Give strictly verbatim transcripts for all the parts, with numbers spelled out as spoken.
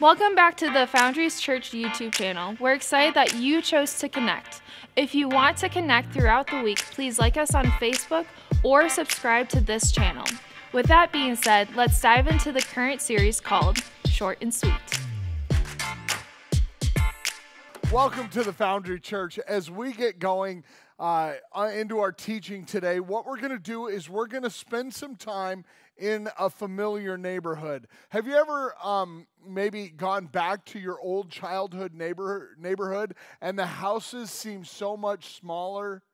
Welcome back to the Foundry Church YouTube channel. We're excited that you chose to connect. If you want to connect throughout the week, please like us on Facebook or subscribe to this channel. With that being said, let's dive into the current series called Short and Sweet. Welcome to the Foundry Church. As we get going uh, into our teaching today, what we're going to do is we're going to spend some time in a familiar neighborhood. Have you ever um, maybe gone back to your old childhood neighbor neighborhood and the houses seem so much smaller?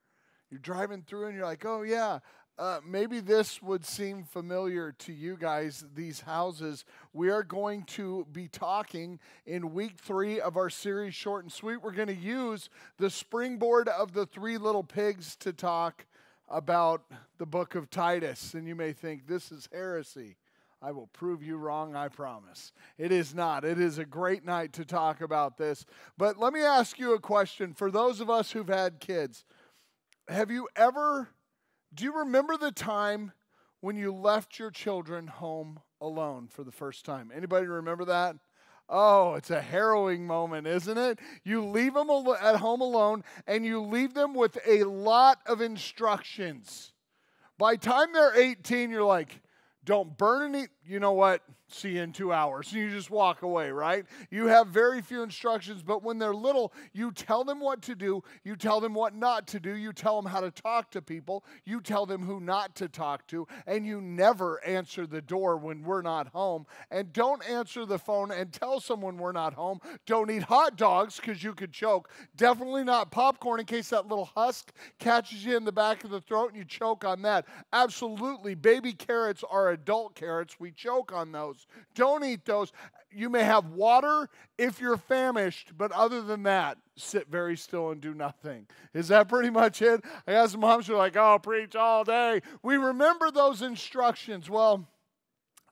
You're driving through and you're like, oh yeah, uh, maybe this would seem familiar to you guys, these houses. We are going to be talking in week three of our series Short and Sweet. We're going to use the springboard of the Three Little Pigs to talk about the book of Titus, and you may think, this is heresy. I will prove you wrong, I promise. It is not. It is a great night to talk about this. But let me ask you a question. For those of us who've had kids, have you ever, do you remember the time when you left your children home alone for the first time? Anybody remember that? Oh, it's a harrowing moment, isn't it? You leave them al- at home alone, and you leave them with a lot of instructions. By the time they're eighteen, you're like, don't burn any, you know what, see you in two hours. And you just walk away, right? You have very few instructions, but when they're little, you tell them what to do, you tell them what not to do, you tell them how to talk to people, you tell them who not to talk to, and you never answer the door when we're not home, and don't answer the phone and tell someone we're not home. Don't eat hot dogs because you could choke. Definitely not popcorn in case that little husk catches you in the back of the throat and you choke on that. Absolutely, baby carrots are a adult carrots, we choke on those. Don't eat those. You may have water if you're famished, but other than that, sit very still and do nothing. Is that pretty much it? I got some moms who are like, oh, preach all day. We remember those instructions. Well,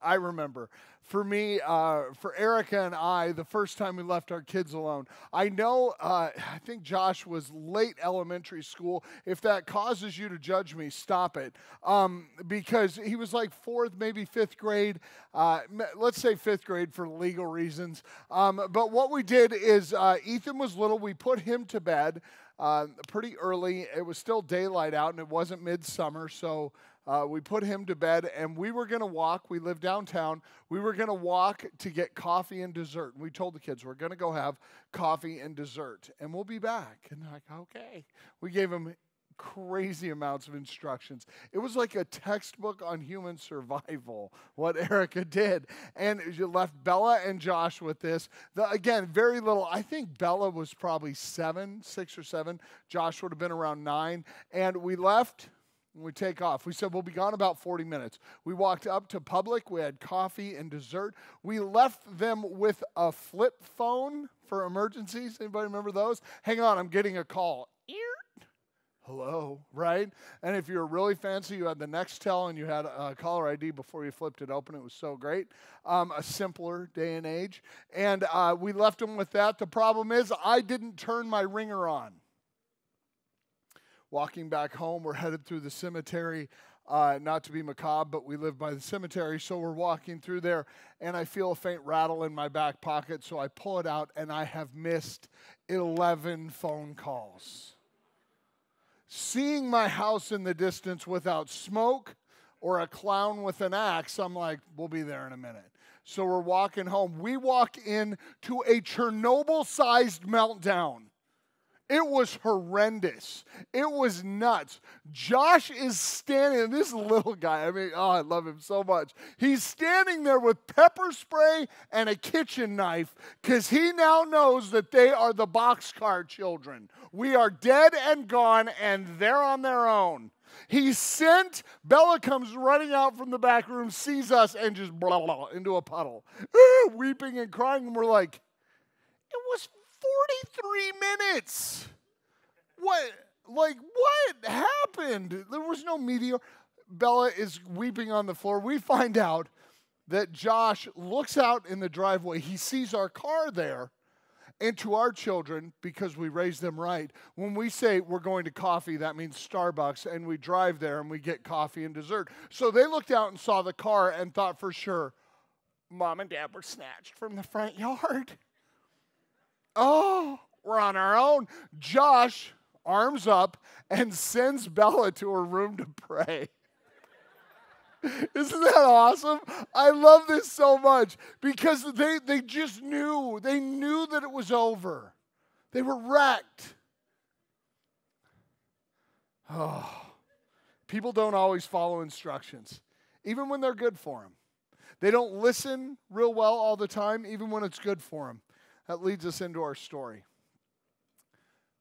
I remember. For me, uh, for Erica and I, the first time we left our kids alone, I know, uh, I think Josh was late elementary school. If that causes you to judge me, stop it. Um, because he was like fourth, maybe fifth grade. Uh, let's say fifth grade for legal reasons. Um, but what we did is uh, Ethan was little. We put him to bed uh, pretty early. It was still daylight out, and it wasn't midsummer, so... Uh, we put him to bed, and we were going to walk. We lived downtown. We were going to walk to get coffee and dessert. And we told the kids, we're going to go have coffee and dessert, and we'll be back. And they're like, okay. We gave them crazy amounts of instructions. It was like a textbook on human survival, what Erica did. And you left Bella and Josh with this. The, again, very little. I think Bella was probably seven, six or seven. Josh would have been around nine. And we left... We take off. We said, we'll be gone about forty minutes. We walked up to Public. We had coffee and dessert. We left them with a flip phone for emergencies. Anybody remember those? Hang on, I'm getting a call. Hello, right? And if you were really fancy, you had the Nextel and you had a caller I D before you flipped it open. It was so great. Um, a simpler day and age. And uh, we left them with that. The problem is I didn't turn my ringer on. Walking back home, we're headed through the cemetery, uh, not to be macabre, but we live by the cemetery, so we're walking through there, and I feel a faint rattle in my back pocket, so I pull it out, and I have missed eleven phone calls. Seeing my house in the distance without smoke or a clown with an axe, I'm like, we'll be there in a minute. So we're walking home. We walk into a Chernobyl-sized meltdown. It was horrendous. It was nuts. Josh is standing, this little guy, I mean, oh, I love him so much. He's standing there with pepper spray and a kitchen knife because he now knows that they are the boxcar children. We are dead and gone, and they're on their own. He sent, Bella comes running out from the back room, sees us, and just blah, blah, into a puddle, weeping and crying, and we're like, it was forty-three minutes. What, like, what happened? There was no meteor. Bella is weeping on the floor. We find out that Josh looks out in the driveway. He sees our car there. And to our children, because we raise them right, when we say we're going to coffee, that means Starbucks, and we drive there and we get coffee and dessert. So they looked out and saw the car and thought for sure, Mom and Dad were snatched from the front yard. Oh, we're on our own. Josh arms up and sends Bella to her room to pray. Isn't that awesome? I love this so much because they, they just knew. They knew that it was over. They were wrecked. Oh, people don't always follow instructions, even when they're good for them. They don't listen real well all the time, even when it's good for them. That leads us into our story.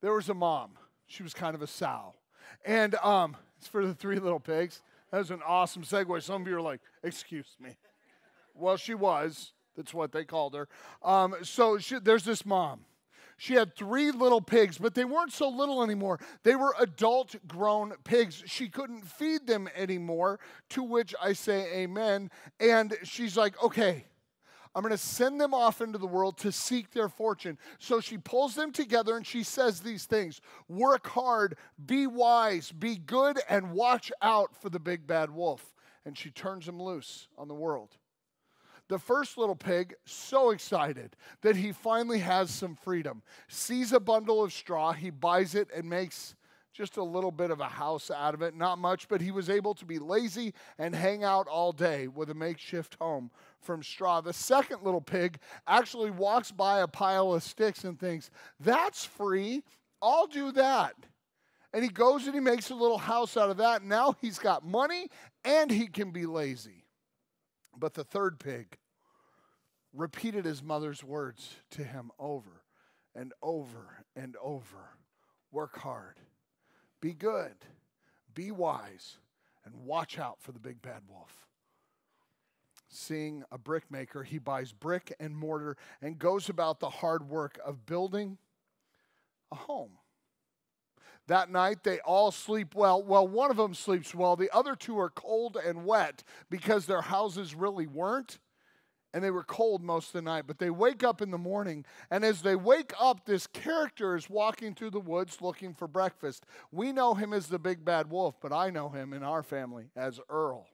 There was a mom. She was kind of a sow. And um, it's for the three little pigs. That was an awesome segue. Some of you are like, excuse me. Well, she was. That's what they called her. Um, so she, there's this mom. She had three little pigs, but they weren't so little anymore. They were adult grown pigs. She couldn't feed them anymore, to which I say amen. And she's like, okay, I'm going to send them off into the world to seek their fortune. So she pulls them together and she says these things: work hard, be wise, be good, and watch out for the big bad wolf. And she turns them loose on the world. The first little pig, so excited that he finally has some freedom, sees a bundle of straw, he buys it and makes just a little bit of a house out of it. Not much, but he was able to be lazy and hang out all day with a makeshift home from straw. The second little pig actually walks by a pile of sticks and thinks, that's free, I'll do that. And he goes and he makes a little house out of that. Now he's got money and he can be lazy. But the third pig repeated his mother's words to him over and over and over. Work hard. Be good, be wise, and watch out for the big bad wolf. Seeing a brickmaker, he buys brick and mortar and goes about the hard work of building a home. That night, they all sleep well. Well, one of them sleeps well. The other two are cold and wet because their houses really weren't, and they were cold most of the night. But they wake up in the morning, and as they wake up, this character is walking through the woods looking for breakfast. We know him as the big bad wolf, but I know him in our family as Earl,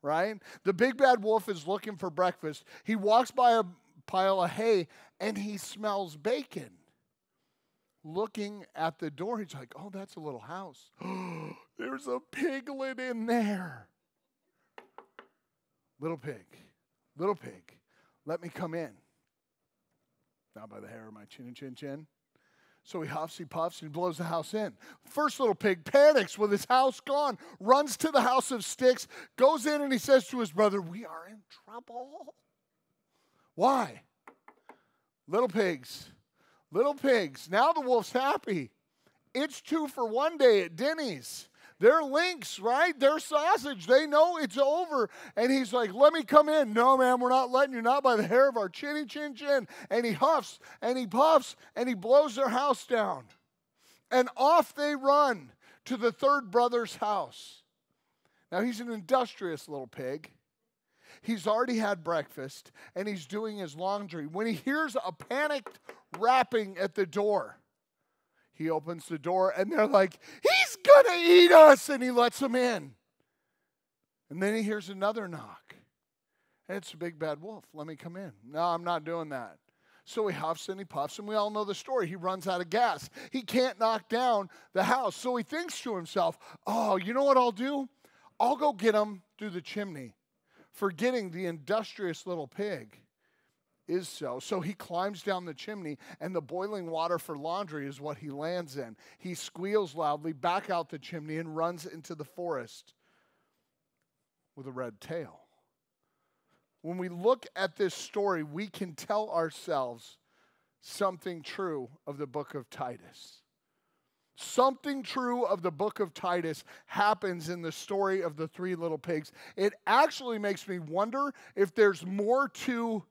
right? The big bad wolf is looking for breakfast. He walks by a pile of hay, and he smells bacon. Looking at the door, he's like, oh, that's a little house. There's a piglet in there. Little pig, little pig. Let me come in. Not by the hair of my chin, chin, chin. So he huffs, he puffs, and he blows the house in. First little pig panics with his house gone, runs to the house of sticks, goes in and he says to his brother, we are in trouble. Why? Little pigs, little pigs. Now the wolf's happy. It's two for one day at Denny's. They're links, right? They're sausage. They know it's over. And he's like, let me come in. No, man, we're not letting you. Not by the hair of our chinny chin chin. And he huffs and he puffs and he blows their house down. And off they run to the third brother's house. Now, he's an industrious little pig. He's already had breakfast and he's doing his laundry when he hears a panicked rapping at the door. He opens the door, and they're like, he's going to eat us, and he lets them in. And then he hears another knock, and it's a big bad wolf. Let me come in. No, I'm not doing that. So he huffs and he puffs, and we all know the story. He runs out of gas. He can't knock down the house, so he thinks to himself, oh, you know what I'll do? I'll go get him through the chimney, forgetting the industrious little pig is so. So he climbs down the chimney, and the boiling water for laundry is what he lands in. He squeals loudly back out the chimney and runs into the forest with a red tail. When we look at this story, we can tell ourselves something true of the book of Titus. Something true of the book of Titus happens in the story of the three little pigs. It actually makes me wonder if there's more to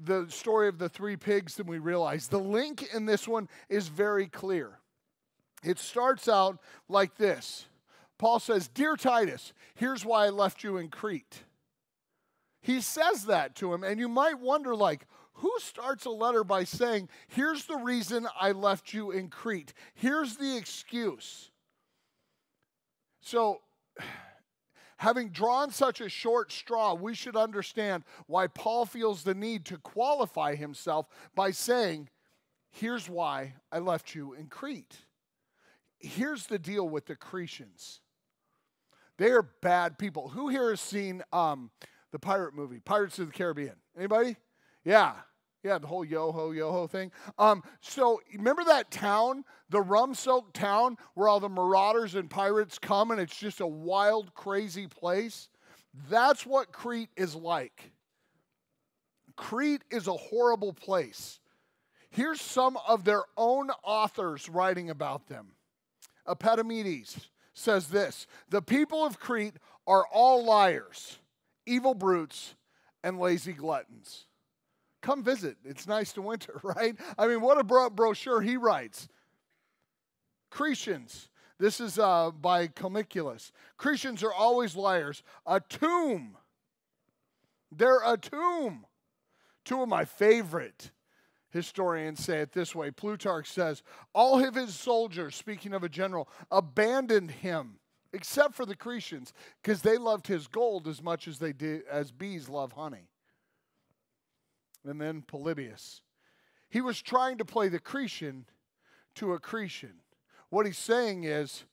the story of the three pigs than we realize. The link in this one is very clear. It starts out like this. Paul says, dear Titus, here's why I left you in Crete. He says that to him, and you might wonder, like, who starts a letter by saying, here's the reason I left you in Crete. Here's the excuse. So Having drawn such a short straw, we should understand why Paul feels the need to qualify himself by saying, here's why I left you in Crete. Here's the deal with the Cretians. They are bad people. Who here has seen um, the pirate movie, Pirates of the Caribbean? Anybody? Yeah. Yeah, the whole yo-ho, yo-ho thing. Um, so remember that town, the rum-soaked town where all the marauders and pirates come and it's just a wild, crazy place? That's what Crete is like. Crete is a horrible place. Here's some of their own authors writing about them. Epimenides says this, "The people of Crete are all liars, evil brutes, and lazy gluttons." Come visit. It's nice to winter, right? I mean, what a bro brochure he writes. Cretians. This is uh, by Comiculus. Cretians are always liars. A tomb. They're a tomb. Two of my favorite historians say it this way. Plutarch says, all of his soldiers, speaking of a general, abandoned him, except for the Cretians, because they loved his gold as much as they did as bees love honey. And then Polybius. He was trying to play the Cretian to a Cretian. What he's saying is,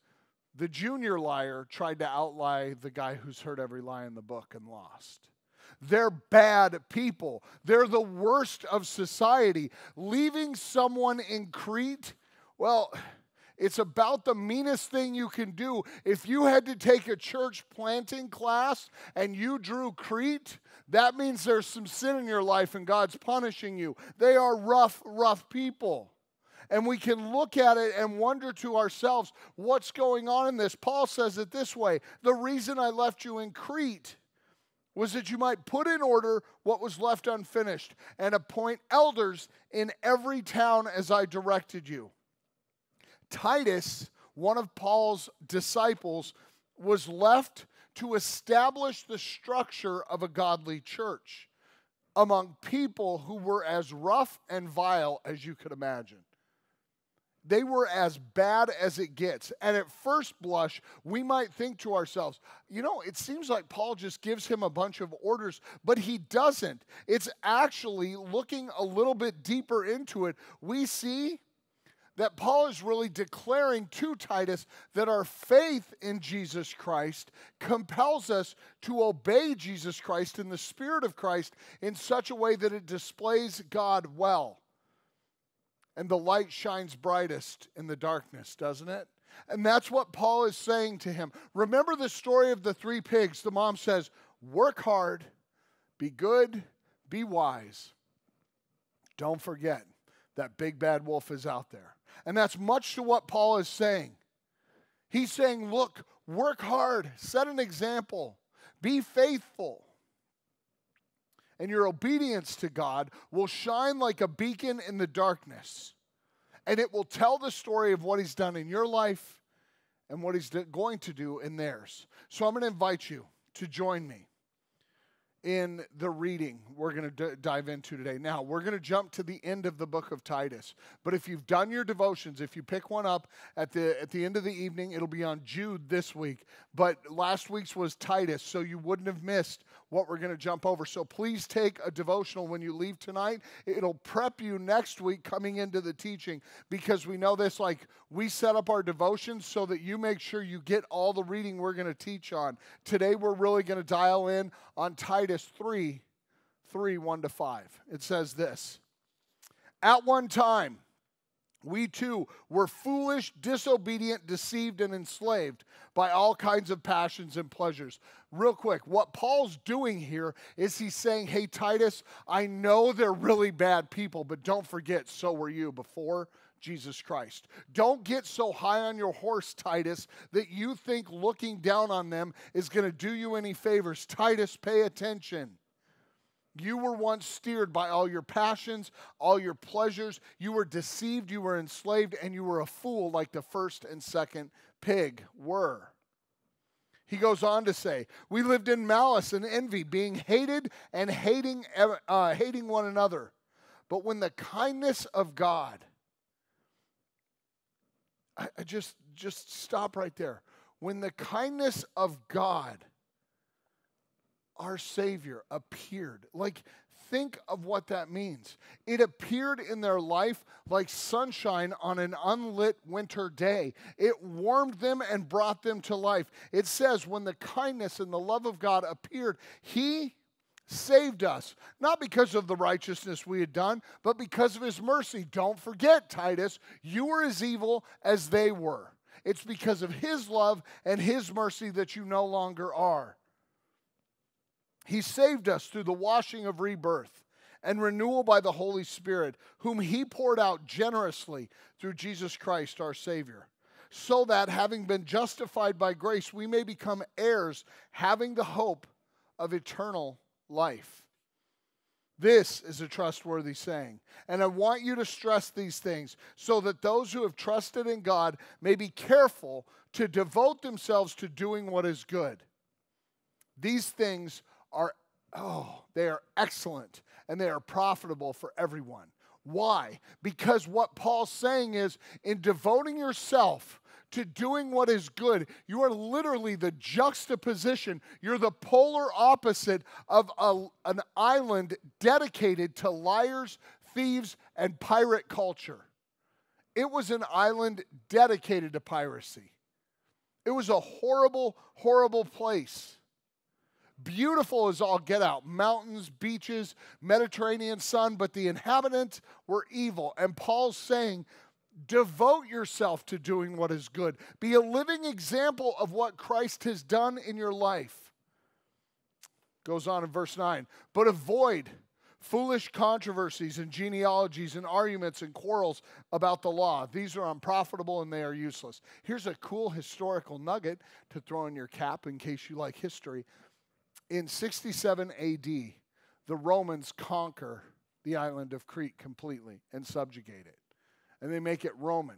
the junior liar tried to outlie the guy who's heard every lie in the book and lost. They're bad people. They're the worst of society. Leaving someone in Crete, well, it's about the meanest thing you can do. If you had to take a church planting class and you drew Crete, that means there's some sin in your life and God's punishing you. They are rough, rough people. And we can look at it and wonder to ourselves, what's going on in this? Paul says it this way, the reason I left you in Crete was that you might put in order what was left unfinished and appoint elders in every town as I directed you. Titus, one of Paul's disciples, was left to establish the structure of a godly church among people who were as rough and vile as you could imagine. They were as bad as it gets. And at first blush, we might think to ourselves, you know, it seems like Paul just gives him a bunch of orders, but he doesn't. It's actually, looking a little bit deeper into it, we see that Paul is really declaring to Titus that our faith in Jesus Christ compels us to obey Jesus Christ and the Spirit of Christ in such a way that it displays God well. And the light shines brightest in the darkness, doesn't it? And that's what Paul is saying to him. Remember the story of the three pigs. The mom says, work hard, be good, be wise. Don't forget that big bad wolf is out there. And that's much to what Paul is saying. He's saying, look, work hard, set an example, be faithful. And your obedience to God will shine like a beacon in the darkness. And it will tell the story of what he's done in your life and what he's going to do in theirs. So I'm going to invite you to join me in the reading we're going to dive into today. Now, we're going to jump to the end of the book of Titus. But if you've done your devotions, if you pick one up at the, at the end of the evening, it'll be on Jude this week. But last week's was Titus, so you wouldn't have missed what we're going to jump over. So please take a devotional when you leave tonight. It'll prep you next week coming into the teaching, because we know this, like we set up our devotions so that you make sure you get all the reading we're going to teach on. Today, we're really going to dial in on Titus three, three, one to five. It says this, at one time, we too were foolish, disobedient, deceived, and enslaved by all kinds of passions and pleasures. Real quick, what Paul's doing here is he's saying, hey, Titus, I know they're really bad people, but don't forget, so were you before Jesus Christ. Don't get so high on your horse, Titus, that you think looking down on them is going to do you any favors. Titus, pay attention. You were once steered by all your passions, all your pleasures. You were deceived, you were enslaved, and you were a fool like the first and second pig were. He goes on to say, we lived in malice and envy, being hated and hating, uh, hating one another. But when the kindness of God... I just, just stop right there. When the kindness of God our Savior appeared. Like, think of what that means. It appeared in their life like sunshine on an unlit winter day. It warmed them and brought them to life. It says, when the kindness and the love of God appeared, he saved us, not because of the righteousness we had done, but because of his mercy. Don't forget, Titus, you were as evil as they were. It's because of his love and his mercy that you no longer are. He saved us through the washing of rebirth and renewal by the Holy Spirit, whom he poured out generously through Jesus Christ, our Savior, so that, having been justified by grace, we may become heirs, having the hope of eternal life. This is a trustworthy saying, and I want you to stress these things so that those who have trusted in God may be careful to devote themselves to doing what is good. These things are, oh, they are excellent, and they are profitable for everyone. Why? Because what Paul's saying is, in devoting yourself to doing what is good, you are literally the juxtaposition. You're the polar opposite of a, an island dedicated to liars, thieves, and pirate culture. It was an island dedicated to piracy. It was a horrible, horrible place. Beautiful as all get out, mountains, beaches, Mediterranean sun, but the inhabitants were evil. And Paul's saying, devote yourself to doing what is good. Be a living example of what Christ has done in your life. Goes on in verse nine. But avoid foolish controversies and genealogies and arguments and quarrels about the law. These are unprofitable and they are useless. Here's a cool historical nugget to throw in your cap in case you like history. In sixty-seven A D, the Romans conquer the island of Crete completely and subjugate it. And they make it Roman.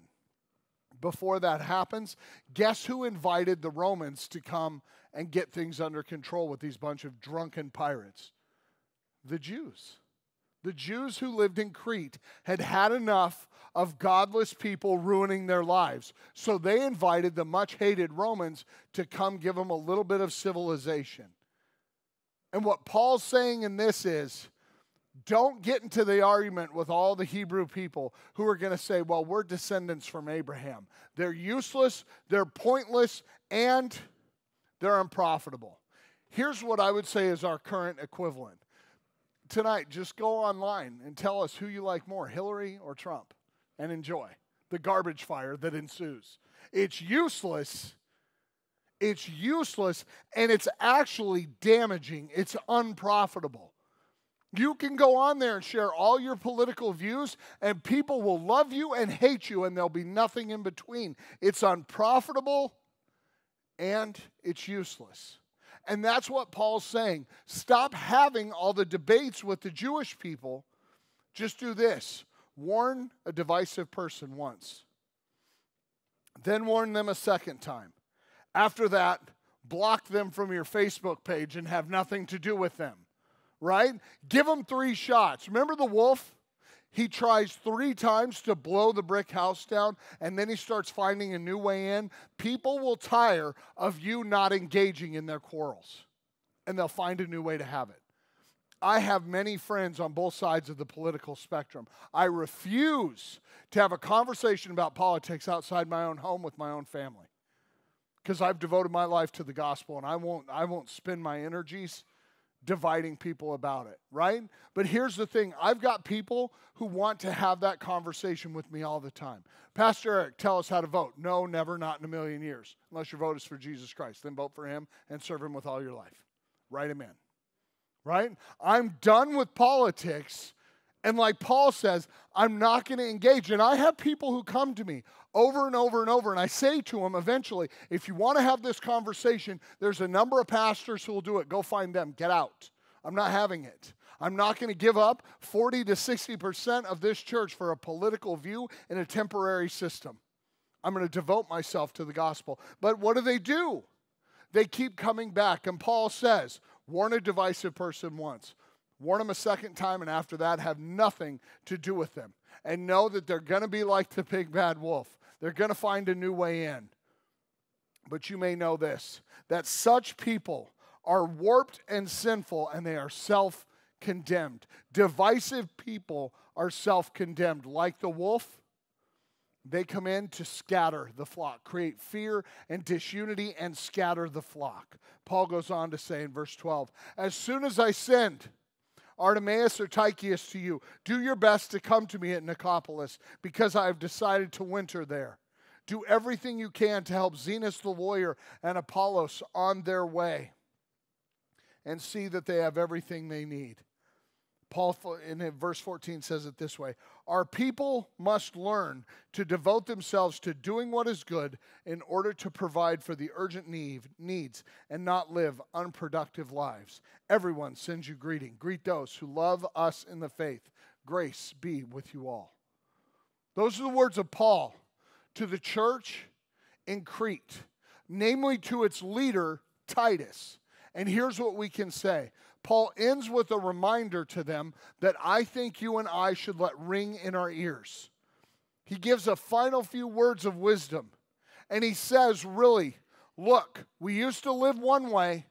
Before that happens, guess who invited the Romans to come and get things under control with these bunch of drunken pirates? The Jews. The Jews who lived in Crete had had enough of godless people ruining their lives. So they invited the much-hated Romans to come give them a little bit of civilization. And what Paul's saying in this is, don't get into the argument with all the Hebrew people who are going to say, well, we're descendants from Abraham. They're useless, they're pointless, and they're unprofitable. Here's what I would say is our current equivalent. Tonight, just go online and tell us who you like more, Hillary or Trump, and enjoy the garbage fire that ensues. It's useless. It's useless, and it's actually damaging. It's unprofitable. You can go on there and share all your political views, and people will love you and hate you, and there'll be nothing in between. It's unprofitable, and it's useless. And that's what Paul's saying. Stop having all the debates with the Jewish people. Just do this. Warn a divisive person once. Then warn them a second time. After that, block them from your Facebook page and have nothing to do with them. Right? Give them three shots. Remember the wolf? He tries three times to blow the brick house down, and then he starts finding a new way in. People will tire of you not engaging in their quarrels, and they'll find a new way to have it. I have many friends on both sides of the political spectrum. I refuse to have a conversation about politics outside my own home with my own family because I've devoted my life to the gospel, and I won't, I won't spend my energies dividing people about it, right? But here's the thing. I've got people who want to have that conversation with me all the time. Pastor Eric, tell us how to vote. No, never, not in a million years. Unless your vote is for Jesus Christ. Then vote for him and serve him with all your life. Write him in, right? I'm done with politics. And like Paul says, I'm not going to engage. And I have people who come to me over and over and over, and I say to them eventually, if you want to have this conversation, there's a number of pastors who will do it. Go find them. Get out. I'm not having it. I'm not going to give up forty to sixty percent of this church for a political view in a temporary system. I'm going to devote myself to the gospel. But what do they do? They keep coming back. And Paul says, warn a divisive person once. Warn them a second time, and after that, have nothing to do with them. And know that they're going to be like the big bad wolf. They're going to find a new way in. But you may know this, that such people are warped and sinful, and they are self-condemned. Divisive people are self-condemned. Like the wolf, they come in to scatter the flock, create fear and disunity and scatter the flock. Paul goes on to say in verse twelve, as soon as I send Artemas or Tycheus to you, do your best to come to me at Nicopolis, because I have decided to winter there. Do everything you can to help Zenus the lawyer and Apollos on their way, and see that they have everything they need. Paul in verse fourteen says it this way, our people must learn to devote themselves to doing what is good in order to provide for the urgent need, needs and not live unproductive lives. Everyone sends you greeting. Greet those who love us in the faith. Grace be with you all. Those are the words of Paul to the church in Crete, namely to its leader, Titus. And here's what we can say. Paul ends with a reminder to them that I think you and I should let ring in our ears. He gives a final few words of wisdom. And he says, really, look, we used to live one way,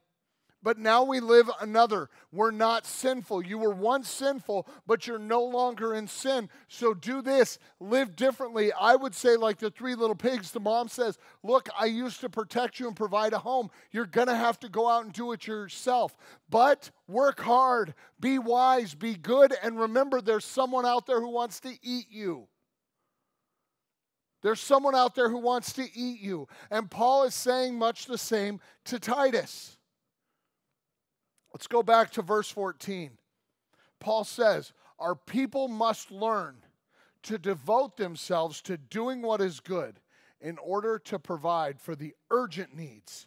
but now we live another. We're not sinful. You were once sinful, but you're no longer in sin. So do this. Live differently. I would say like the three little pigs, the mom says, look, I used to protect you and provide a home. You're going to have to go out and do it yourself. But work hard, be wise, be good, and remember there's someone out there who wants to eat you. There's someone out there who wants to eat you. And Paul is saying much the same to Titus. Let's go back to verse fourteen. Paul says, our people must learn to devote themselves to doing what is good in order to provide for the urgent needs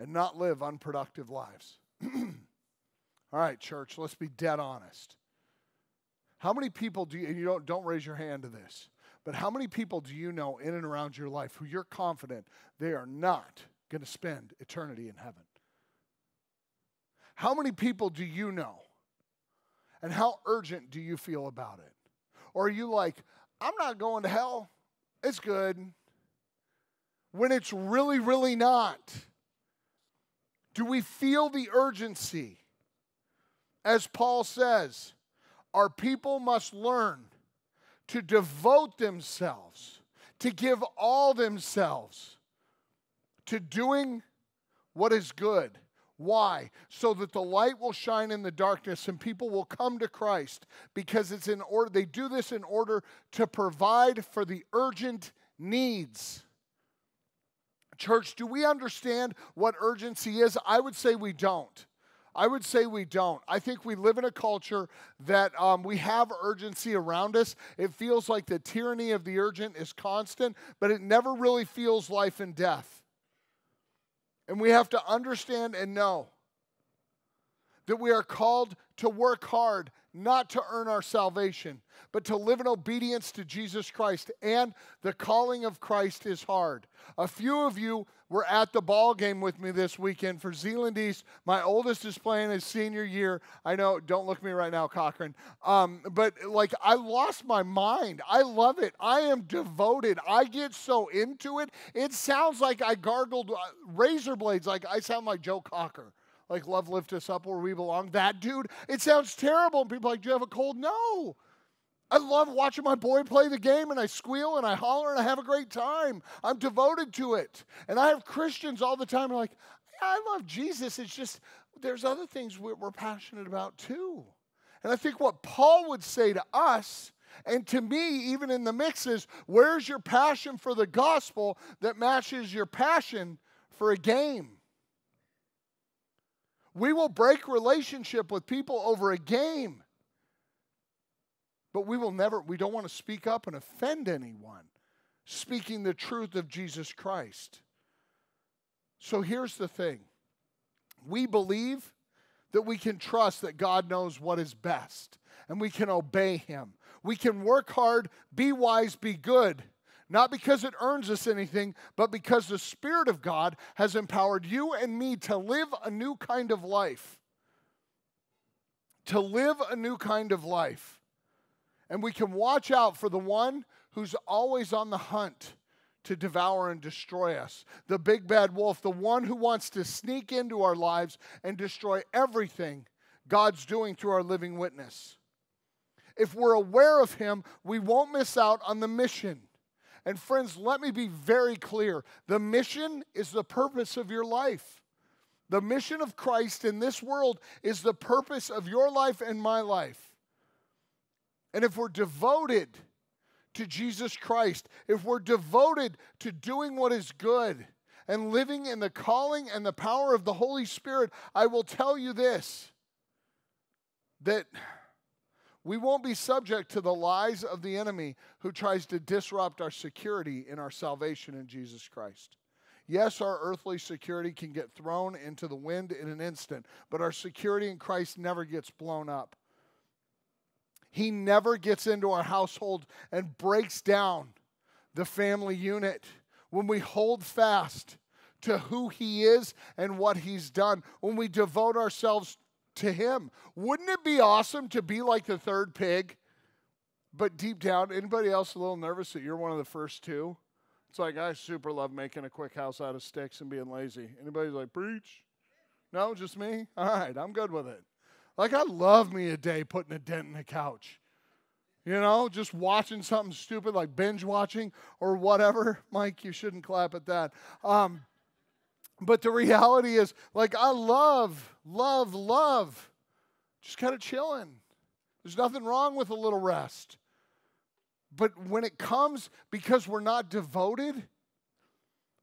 and not live unproductive lives. All right, church, let's be dead honest. How many people do you, and you don't, don't raise your hand to this, but how many people do you know in and around your life who you're confident they are not going to spend eternity in heaven? How many people do you know? And how urgent do you feel about it? Or are you like, I'm not going to hell. It's good. When it's really, really not. Do we feel the urgency? As Paul says, our people must learn to devote themselves, to give all themselves to doing what is good. Why? So that the light will shine in the darkness and people will come to Christ, because it's in order, they do this in order to provide for the urgent needs. Church, do we understand what urgency is? I would say we don't. I would say we don't. I think we live in a culture that um, we have urgency around us. It feels like the tyranny of the urgent is constant, but it never really feels life and death. And we have to understand and know that we are called to work hard, not to earn our salvation, but to live in obedience to Jesus Christ. And the calling of Christ is hard. A few of you were at the ball game with me this weekend for Zealand East. My oldest is playing his senior year. I know, don't look at me right now, Cochran. Um, but, like, I lost my mind. I love it. I am devoted. I get so into it. It sounds like I gargled razor blades. Like, I sound like Joe Cocker. Like, love lift us up where we belong. That dude, it sounds terrible. And people are like, do you have a cold? No. I love watching my boy play the game, and I squeal and I holler and I have a great time. I'm devoted to it. And I have Christians all the time like, I love Jesus. It's just there's other things we're passionate about too. And I think what Paul would say to us and to me, even in the mix, is where's your passion for the gospel that matches your passion for a game? We will break relationship with people over a game. But we will never, we don't want to speak up and offend anyone, speaking the truth of Jesus Christ. So here's the thing. We believe that we can trust that God knows what is best, and we can obey him. We can work hard, be wise, be good, not because it earns us anything, but because the Spirit of God has empowered you and me to live a new kind of life. To live a new kind of life. And we can watch out for the one who's always on the hunt to devour and destroy us. The big bad wolf, the one who wants to sneak into our lives and destroy everything God's doing through our living witness. If we're aware of him, we won't miss out on the mission. And friends, let me be very clear. The mission is the purpose of your life. The mission of Christ in this world is the purpose of your life and my life. And if we're devoted to Jesus Christ, if we're devoted to doing what is good and living in the calling and the power of the Holy Spirit, I will tell you this, that we won't be subject to the lies of the enemy who tries to disrupt our security in our salvation in Jesus Christ. Yes, our earthly security can get thrown into the wind in an instant, but our security in Christ never gets blown up. He never gets into our household and breaks down the family unit. When we hold fast to who he is and what he's done, when we devote ourselves to him. Wouldn't it be awesome to be like the third pig? But deep down, anybody else a little nervous that you're one of the first two? It's like, I super love making a quick house out of sticks and being lazy. Anybody's like, preach? No, just me? All right, I'm good with it. Like, I love me a day putting a dent in the couch. You know, just watching something stupid like binge watching or whatever. Mike, you shouldn't clap at that. Um, But the reality is, like, I love, love, love just kind of chilling. There's nothing wrong with a little rest. But when it comes, because we're not devoted,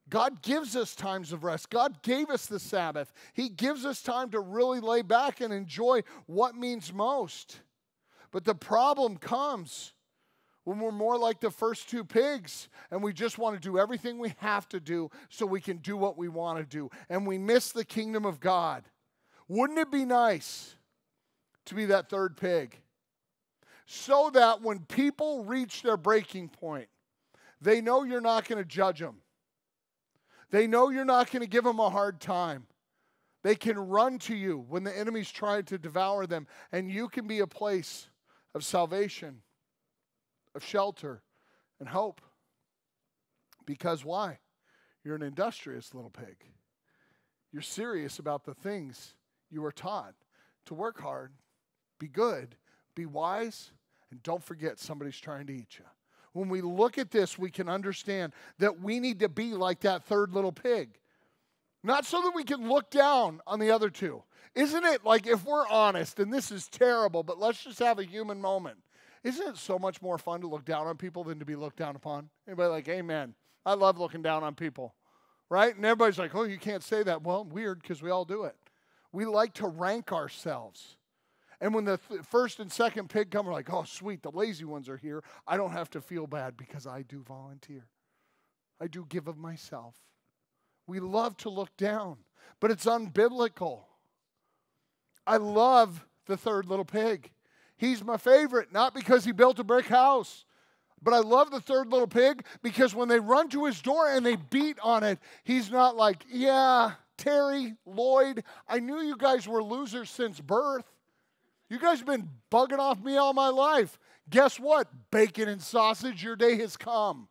God gives us times of rest. God gave us the Sabbath. He gives us time to really lay back and enjoy what means most. But the problem comes when we're more like the first two pigs and we just want to do everything we have to do so we can do what we want to do, and we miss the kingdom of God. Wouldn't it be nice to be that third pig so that when people reach their breaking point, they know you're not going to judge them. They know you're not going to give them a hard time. They can run to you when the enemy's trying to devour them, and you can be a place of salvation, of shelter and hope. Because why? You're an industrious little pig. You're serious about the things you were taught to work hard, be good, be wise, and don't forget somebody's trying to eat you. When we look at this, we can understand that we need to be like that third little pig. Not so that we can look down on the other two. Isn't it like, if we're honest, and this is terrible, but let's just have a human moment. Isn't it so much more fun to look down on people than to be looked down upon? Anybody like, amen. I love looking down on people, right? And everybody's like, oh, you can't say that. Well, weird, because we all do it. We like to rank ourselves. And when the th- first and second pig come, we're like, oh, sweet, the lazy ones are here. I don't have to feel bad because I do volunteer. I do give of myself. We love to look down, but it's unbiblical. I love the third little pig. He's my favorite, not because he built a brick house, but I love the third little pig because when they run to his door and they beat on it, he's not like, yeah, Terry, Lloyd, I knew you guys were losers since birth. You guys have been bugging off me all my life. Guess what? Bacon and sausage, your day has come.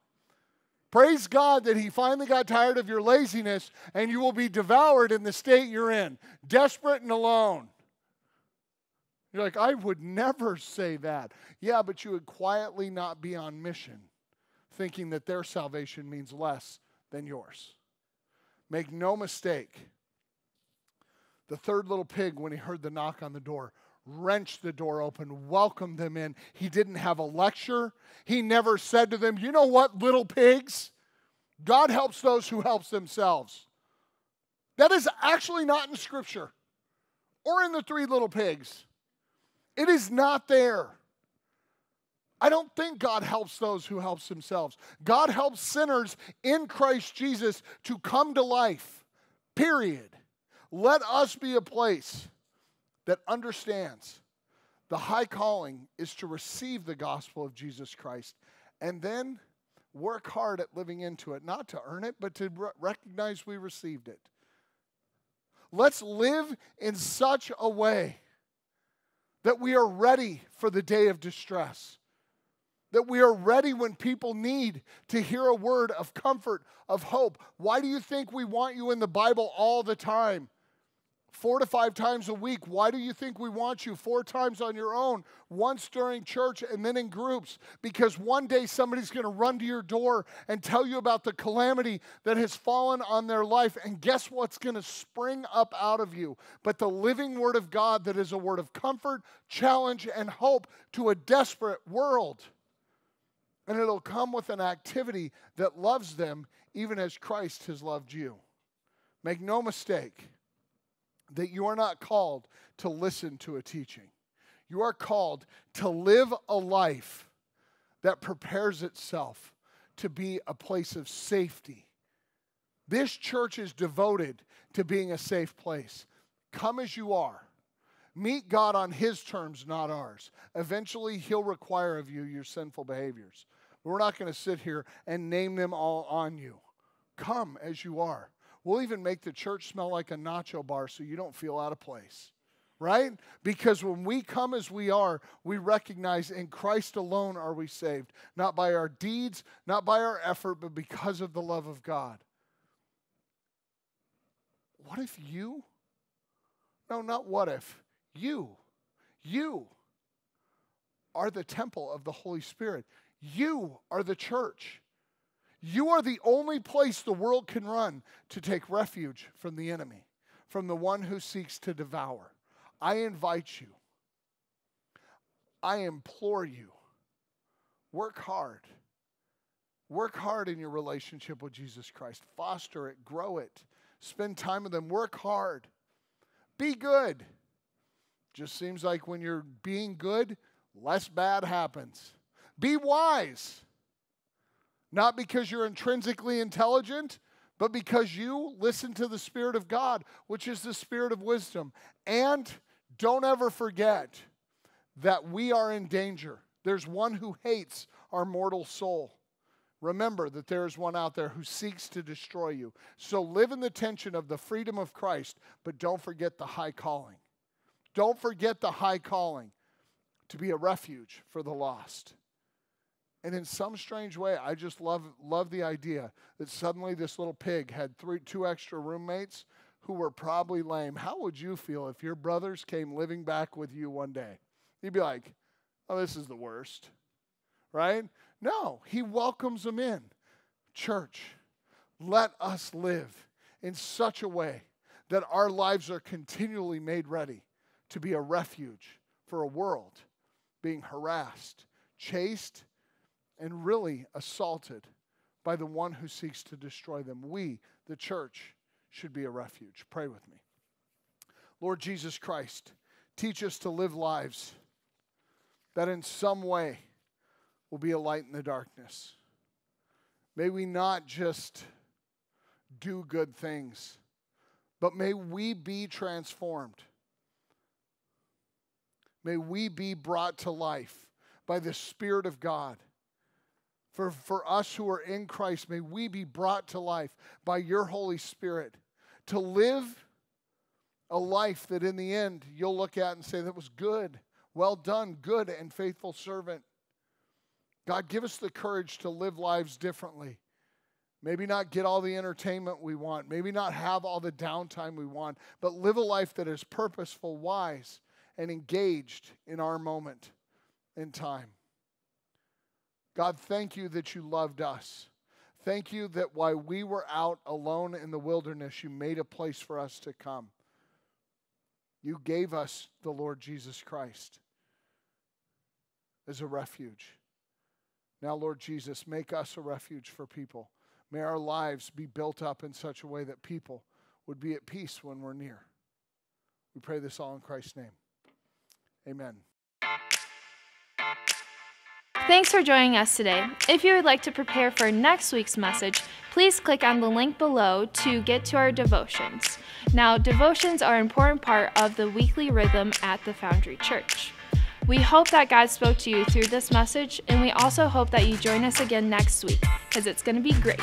Praise God that he finally got tired of your laziness and you will be devoured in the state you're in, desperate and alone. You're like, I would never say that. Yeah, but you would quietly not be on mission, thinking that their salvation means less than yours. Make no mistake, the third little pig, when he heard the knock on the door, wrenched the door open, welcomed them in. He didn't have a lecture. He never said to them, you know what, little pigs? God helps those who help themselves. That is actually not in Scripture or in the three little pigs. It is not there. I don't think God helps those who help themselves. God helps sinners in Christ Jesus to come to life, period. Let us be a place that understands the high calling is to receive the gospel of Jesus Christ and then work hard at living into it, not to earn it, but to recognize we received it. Let's live in such a way that we are ready for the day of distress, that we are ready when people need to hear a word of comfort, of hope. Why do you think we want you in the Bible all the time? Four to five times a week. Why do you think we want you four times on your own, once during church and then in groups? Because one day somebody's going to run to your door and tell you about the calamity that has fallen on their life, and guess what's going to spring up out of you? But the living Word of God that is a word of comfort, challenge, and hope to a desperate world. And it'll come with an activity that loves them even as Christ has loved you. Make no mistake that you are not called to listen to a teaching. You are called to live a life that prepares itself to be a place of safety. This church is devoted to being a safe place. Come as you are. Meet God on His terms, not ours. Eventually, He'll require of you your sinful behaviors. We're not going to sit here and name them all on you. Come as you are. We'll even make the church smell like a nacho bar so you don't feel out of place, right? Because when we come as we are, we recognize in Christ alone are we saved, not by our deeds, not by our effort, but because of the love of God. What if you? No, not what if. You. You are the temple of the Holy Spirit. You are the church. You are the only place the world can run to take refuge from the enemy, from the one who seeks to devour. I invite you. I implore you. Work hard. Work hard in your relationship with Jesus Christ. Foster it. Grow it. Spend time with Him. Work hard. Be good. Just seems like when you're being good, less bad happens. Be wise. Not because you're intrinsically intelligent, but because you listen to the Spirit of God, which is the Spirit of wisdom. And don't ever forget that we are in danger. There's one who hates our mortal soul. Remember that there is one out there who seeks to destroy you. So live in the tension of the freedom of Christ, but don't forget the high calling. Don't forget the high calling to be a refuge for the lost. And in some strange way, I just love, love the idea that suddenly this little pig had three, two extra roommates who were probably lame. How would you feel if your brothers came living back with you one day? You'd be like, oh, this is the worst, right? No, He welcomes them in. Church, let us live in such a way that our lives are continually made ready to be a refuge for a world being harassed, chased, and really assaulted by the one who seeks to destroy them. We, the church, should be a refuge. Pray with me. Lord Jesus Christ, teach us to live lives that in some way will be a light in the darkness. May we not just do good things, but may we be transformed. May we be brought to life by the Spirit of God. For, for us who are in Christ, may we be brought to life by your Holy Spirit to live a life that in the end you'll look at and say, that was good, well done, good and faithful servant. God, give us the courage to live lives differently. Maybe not get all the entertainment we want. Maybe not have all the downtime we want, but live a life that is purposeful, wise, and engaged in our moment in time. God, thank you that you loved us. Thank you that while we were out alone in the wilderness, you made a place for us to come. You gave us the Lord Jesus Christ as a refuge. Now, Lord Jesus, make us a refuge for people. May our lives be built up in such a way that people would be at peace when we're near. We pray this all in Christ's name. Amen. Thanks for joining us today. If you would like to prepare for next week's message, please click on the link below to get to our devotions. Now, devotions are an important part of the weekly rhythm at the Foundry Church. We hope that God spoke to you through this message, and we also hope that you join us again next week, because it's going to be great.